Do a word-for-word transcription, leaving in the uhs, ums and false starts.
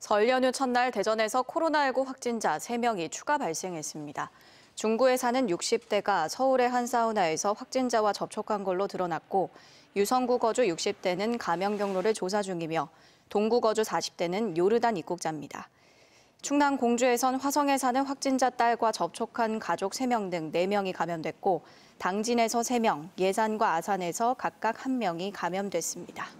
설 연휴 첫날 대전에서 코로나 십구 확진자 세 명이 추가 발생했습니다. 중구에 사는 육십 대가 서울의 한 사우나에서 확진자와 접촉한 걸로 드러났고, 유성구 거주 육십 대는 감염 경로를 조사 중이며 동구 거주 사십 대는 요르단 입국자입니다. 충남 공주에선 화성에 사는 확진자 딸과 접촉한 가족 세 명 등 네 명이 감염됐고, 당진에서 세 명, 예산과 아산에서 각각 한 명이 감염됐습니다.